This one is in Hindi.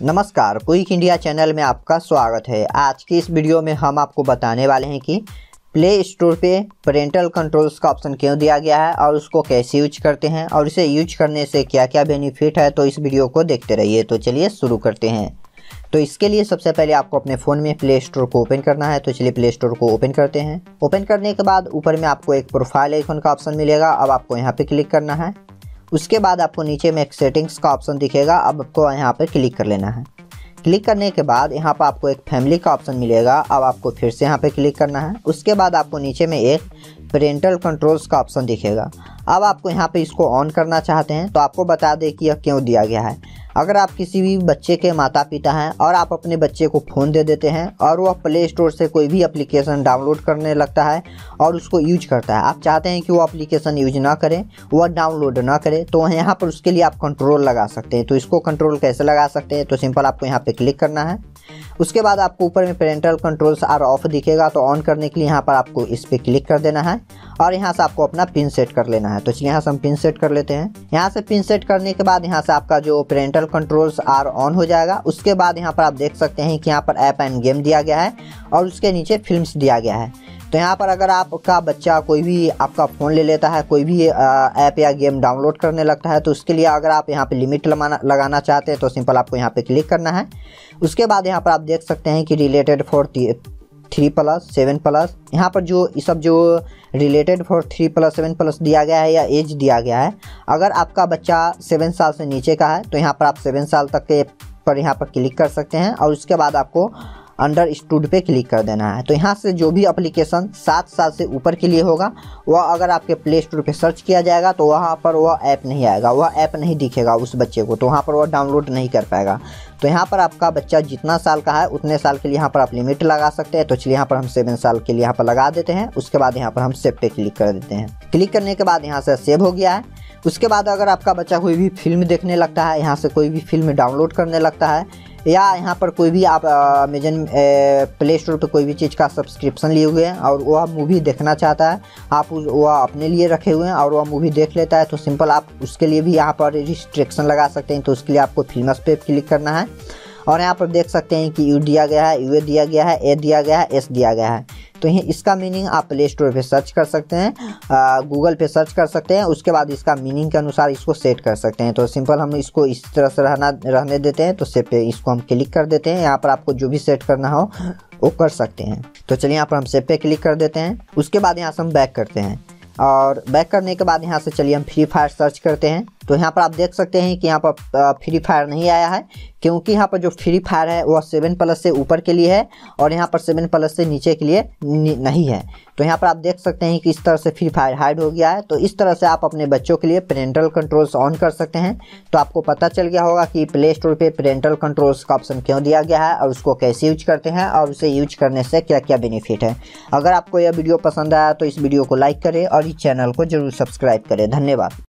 नमस्कार, क्विक इंडिया चैनल में आपका स्वागत है। आज की इस वीडियो में हम आपको बताने वाले हैं कि प्ले स्टोर पे पेरेंटल कंट्रोल्स का ऑप्शन क्यों दिया गया है और उसको कैसे यूज करते हैं और इसे यूज करने से क्या क्या बेनिफिट है। तो इस वीडियो को देखते रहिए। तो चलिए शुरू करते हैं। तो इसके लिए सबसे पहले आपको अपने फ़ोन में प्ले स्टोर को ओपन करना है। तो चलिए प्ले स्टोर को ओपन करते हैं। ओपन करने के बाद ऊपर में आपको एक प्रोफाइल आइकन का ऑप्शन मिलेगा। अब आपको यहाँ पर क्लिक करना है। उसके बाद आपको नीचे में एक सेटिंग्स का ऑप्शन दिखेगा। अब आपको यहाँ पर क्लिक कर लेना है। क्लिक करने के बाद यहाँ पर आपको एक फैमिली का ऑप्शन मिलेगा। अब आपको फिर से यहाँ पर क्लिक करना है। उसके बाद आपको नीचे में एक पेरेंटल कंट्रोल्स का ऑप्शन दिखेगा। अब आपको यहाँ पे इसको ऑन करना चाहते हैं। तो आपको बता दें कि यह क्यों दिया गया है। अगर आप किसी भी बच्चे के माता पिता हैं और आप अपने बच्चे को फ़ोन दे देते हैं और वह प्ले स्टोर से कोई भी एप्लीकेशन डाउनलोड करने लगता है और उसको यूज करता है, आप चाहते हैं कि वो एप्लीकेशन यूज ना करें, वह डाउनलोड ना करे, तो यहाँ पर उसके लिए आप कंट्रोल लगा सकते हैं। तो इसको कंट्रोल कैसे लगा सकते हैं? तो सिंपल आपको यहाँ पर क्लिक करना है। उसके बाद आपको ऊपर में पेरेंटल कंट्रोल्स आर ऑफ दिखेगा। तो ऑन करने के लिए यहाँ पर आपको इस पर क्लिक कर देना है और यहाँ से आपको अपना पिन सेट कर लेना है। तो यहाँ से हम पिन सेट कर लेते हैं। यहाँ से पिन सेट करने के बाद यहाँ से आपका जो पेरेंटल कंट्रोल्स आर ऑन हो जाएगा। उसके बाद यहाँ पर आप देख सकते हैं कि यहाँ पर ऐप एंड गेम दिया गया है और उसके नीचे फिल्म्स दिया गया है। तो यहाँ पर अगर आपका बच्चा कोई भी आपका फ़ोन ले लेता है, कोई भी ऐप या गेम डाउनलोड करने लगता है, तो उसके लिए अगर आप यहाँ पे लिमिट लगाना चाहते हैं तो सिंपल आपको यहाँ पे क्लिक करना है। उसके बाद यहाँ पर आप देख सकते हैं कि रिलेटेड फॉर 3+, 7+, यहाँ पर जो ये सब जो रिलेटेड फॉर 3+, 7+ दिया गया है या एज दिया गया है। अगर आपका बच्चा 7 साल से नीचे का है तो यहाँ पर आप 7 साल तक के पर यहाँ पर क्लिक कर सकते हैं और उसके बाद आपको अंडरस्टूड पे क्लिक कर देना है। तो यहाँ से जो भी एप्लीकेशन 7 साल से ऊपर के लिए होगा वह अगर आपके प्ले स्टोर पे सर्च किया जाएगा तो वहाँ पर वह ऐप नहीं आएगा, वह ऐप नहीं दिखेगा उस बच्चे को, तो वहाँ पर वह डाउनलोड नहीं कर पाएगा। तो यहाँ पर आपका बच्चा जितना साल का है उतने साल के लिए यहाँ पर आप लिमिट लगा सकते हैं। तो चलिए यहाँ पर हम 7 साल के लिए यहाँ पर लगा देते हैं। उसके बाद यहाँ पर हम सेव पे क्लिक कर देते हैं। क्लिक करने के बाद यहाँ से सेव हो गया है। उसके बाद अगर आपका बच्चा कोई भी फिल्म देखने लगता है, यहाँ से कोई भी फिल्म डाउनलोड करने लगता है, या यहाँ पर कोई भी आप अमेजन प्ले स्टोर पर कोई भी चीज़ का सब्सक्रिप्शन लिए हुए हैं और वह मूवी देखना चाहता है, आप वह अपने लिए रखे हुए हैं और वह मूवी देख लेता है, तो सिंपल आप उसके लिए भी यहाँ पर रिस्ट्रिक्शन लगा सकते हैं। तो उसके लिए आपको फिल्म्स पे क्लिक करना है और यहाँ पर देख सकते हैं कि यू दिया गया है, यू ए दिया गया है, ए दिया गया है, एस दिया गया है। तो ये इसका मीनिंग आप प्ले स्टोर पे सर्च कर सकते हैं, गूगल पे सर्च कर सकते हैं। उसके बाद इसका मीनिंग के अनुसार इसको सेट कर सकते हैं। तो सिंपल हम इसको इस तरह से रहने देते हैं। तो सेव पे इसको हम क्लिक कर देते हैं। यहाँ पर आपको जो भी सेट करना हो वो कर सकते हैं। तो चलिए यहाँ पर हम सेव पे क्लिक कर देते हैं। उसके बाद यहाँ से हम बैक करते हैं और बैक करने के बाद यहाँ से चलिए हम फ्री फायर सर्च करते हैं। तो यहाँ पर आप देख सकते हैं कि यहाँ पर फ्री फायर नहीं आया है क्योंकि यहाँ पर जो फ्री फायर है वह 7+ से ऊपर के लिए है और यहाँ पर 7+ से नीचे के लिए नहीं है। तो यहाँ पर आप देख सकते हैं कि इस तरह से फ्री फायर हाइड हो गया है। तो इस तरह से आप अपने बच्चों के लिए पेरेंटल कंट्रोल्स ऑन कर सकते हैं। तो आपको पता चल गया होगा कि प्ले स्टोर पर पेरेंटल कंट्रोल्स का ऑप्शन क्यों दिया गया है और उसको कैसे यूज करते हैं और उसे यूज करने से क्या क्या बेनिफिट है। अगर आपको यह वीडियो पसंद आया तो इस वीडियो को लाइक करें और इस चैनल को जरूर सब्सक्राइब करें। धन्यवाद।